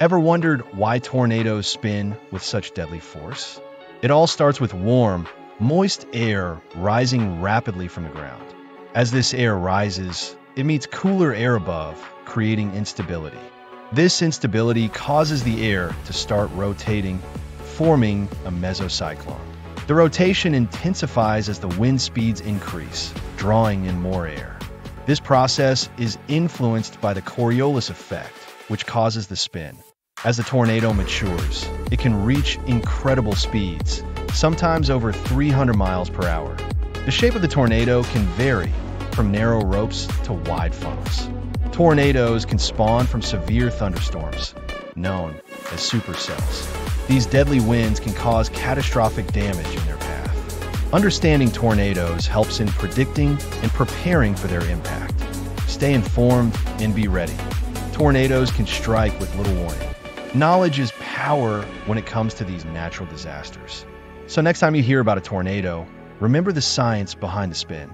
Ever wondered why tornadoes spin with such deadly force? It all starts with warm, moist air rising rapidly from the ground. As this air rises, it meets cooler air above, creating instability. This instability causes the air to start rotating, forming a mesocyclone. The rotation intensifies as the wind speeds increase, drawing in more air. This process is influenced by the Coriolis effect, which causes the spin. As the tornado matures, it can reach incredible speeds, sometimes over 300 miles per hour. The shape of the tornado can vary from narrow ropes to wide funnels. Tornadoes can spawn from severe thunderstorms, known as supercells. These deadly winds can cause catastrophic damage in their path. Understanding tornadoes helps in predicting and preparing for their impact. Stay informed and be ready. Tornadoes can strike with little warning. Knowledge is power when it comes to these natural disasters. So next time you hear about a tornado, remember the science behind the spin.